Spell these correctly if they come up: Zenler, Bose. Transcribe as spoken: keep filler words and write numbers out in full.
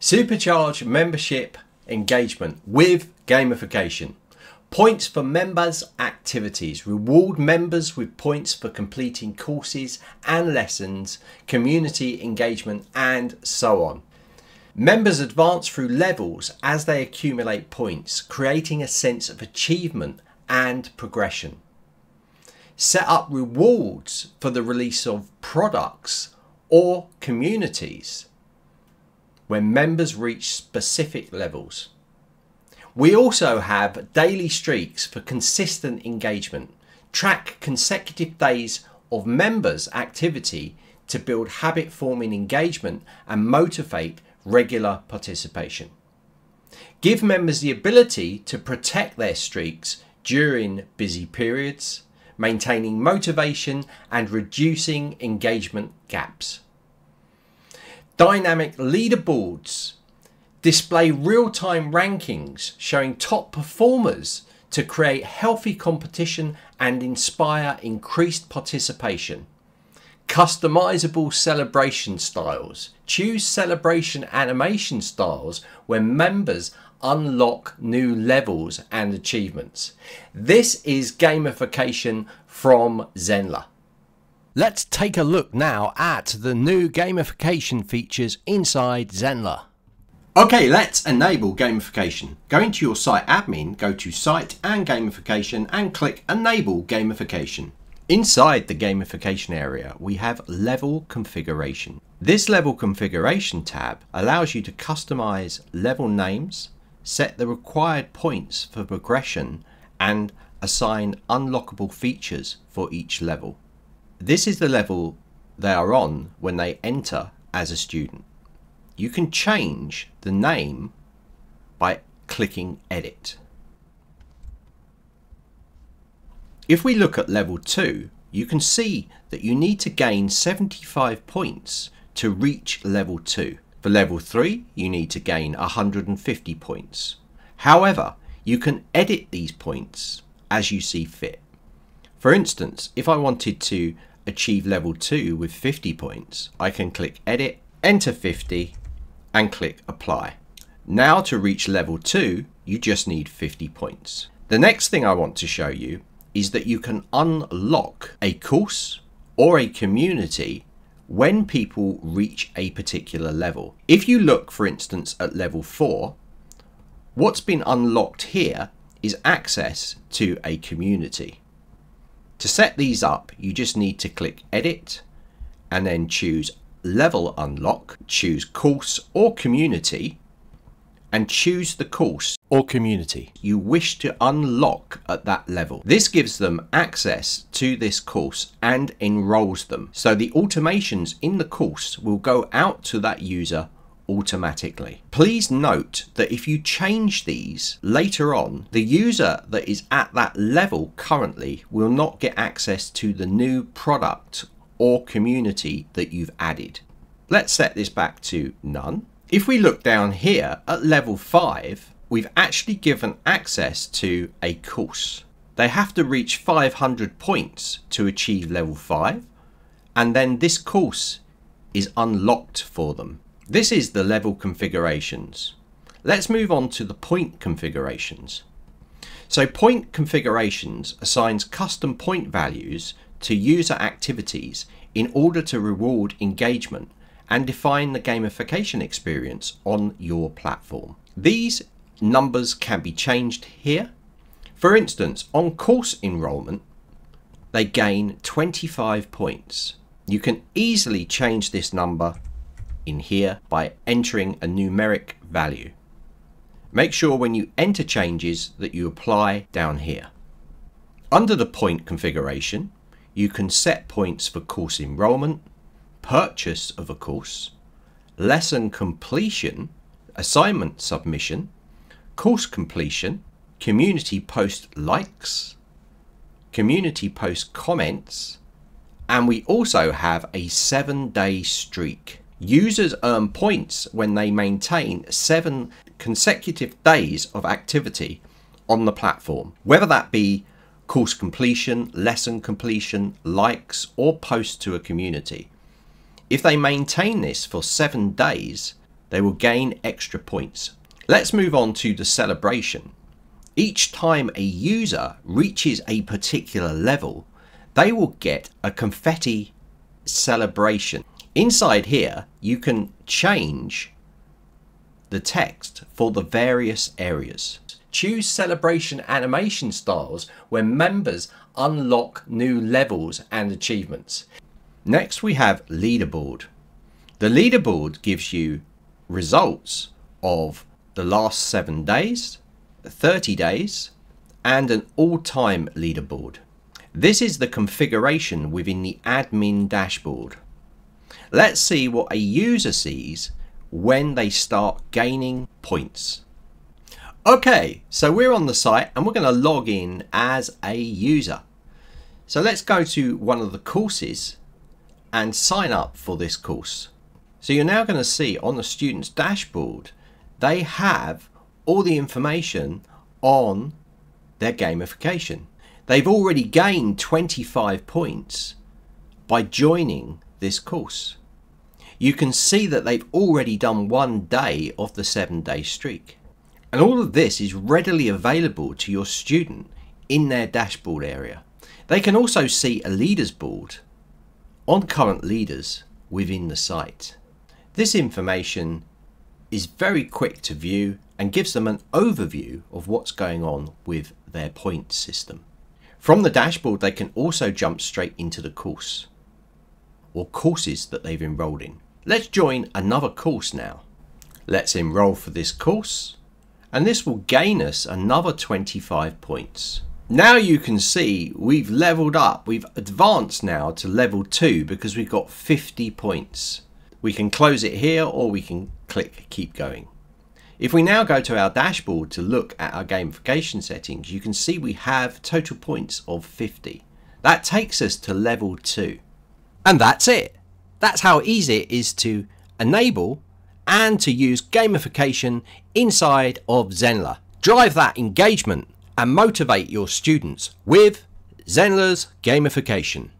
Supercharge membership engagement with gamification. Points for members' activities. Reward members with points for completing courses and lessons, community engagement, and so on. Members advance through levels as they accumulate points, creating a sense of achievement and progression. Set up rewards for the release of products or communities when members reach specific levels. We also have daily streaks for consistent engagement. Track consecutive days of members' activity to build habit-forming engagement and motivate regular participation. Give members the ability to protect their streaks during busy periods, maintaining motivation and reducing engagement gaps. Dynamic leaderboards. Display real-time rankings showing top performers to create healthy competition and inspire increased participation. Customizable celebration styles. Choose celebration animation styles when members unlock new levels and achievements. This is gamification from Zenler. Let's take a look now at the new gamification features inside Zenler. Okay, let's enable gamification. Go into your site admin, go to site and gamification and click enable gamification. Inside the gamification area, we have level configuration. This level configuration tab allows you to customize level names, set the required points for progression, and assign unlockable features for each level. This is the level they are on when they enter as a student. You can change the name by clicking edit. If we look at level two, you can see that you need to gain seventy-five points to reach level two. For level three, you need to gain one hundred fifty points. However, you can edit these points as you see fit. For instance, if I wanted to achieve level two with fifty points, I can click edit, enter fifty, and click apply. Now to reach level two, you just need fifty points. The next thing I want to show you is that you can unlock a course or a community when people reach a particular level. If you look, for instance, at level four, what's been unlocked here is access to a community. To set these up, you just need to click edit and then choose level unlock, choose course or community, and choose the course or community you wish to unlock at that level. This gives them access to this course and enrolls them. So the automations in the course will go out to that user automatically. Please note that if you change these later on, the user that is at that level currently will not get access to the new product or community that you've added. Let's set this back to none. If we look down here at level five, we've actually given access to a course. They have to reach five hundred points to achieve level five, and then this course is unlocked for them. This is the level configurations. Let's move on to the point configurations. So point configurations assigns custom point values to user activities in order to reward engagement and define the gamification experience on your platform. These numbers can be changed here. For instance, on course enrollment, they gain twenty-five points. You can easily change this number in here by entering a numeric value. Make sure when you enter changes that you apply down here. Under the point configuration, you can set points for course enrollment, purchase of a course, lesson completion, assignment submission, course completion, community post likes, community post comments, and we also have a seven-day streak. Users earn points when they maintain seven consecutive days of activity on the platform, whether that be course completion, lesson completion, likes, or posts to a community. If they maintain this for seven days, They will gain extra points. Let's move on to the celebration. Each time a user reaches a particular level, they will get a confetti celebration. Inside here, you can change the text for the various areas. Choose celebration animation styles when members unlock new levels and achievements. Next, we have leaderboard. The leaderboard gives you results of the last seven days, thirty days, and an all-time leaderboard. This is the configuration within the admin dashboard. Let's see what a user sees when they start gaining points. Okay, so we're on the site and we're going to log in as a user. So let's go to one of the courses and sign up for this course. So you're now going to see on the student's dashboard, they have all the information on their gamification. They've already gained twenty-five points by joining this course. You can see that they've already done one day of the seven day streak. And all of this is readily available to your student in their dashboard area. They can also see a leaders board on current leaders within the site. This information is very quick to view and gives them an overview of what's going on with their point system. From the dashboard, they can also jump straight into the course or courses that they've enrolled in. Let's join another course now. Let's enroll for this course, and this will gain us another twenty-five points. Now you can see we've leveled up. We've advanced now to level two because we've got fifty points. We can close it here or we can click keep going. If we now go to our dashboard to look at our gamification settings, you can see we have total points of fifty. That takes us to level two. And that's it. That's how easy it is to enable and to use gamification inside of Zenler. Drive that engagement and motivate your students with Zenler's gamification.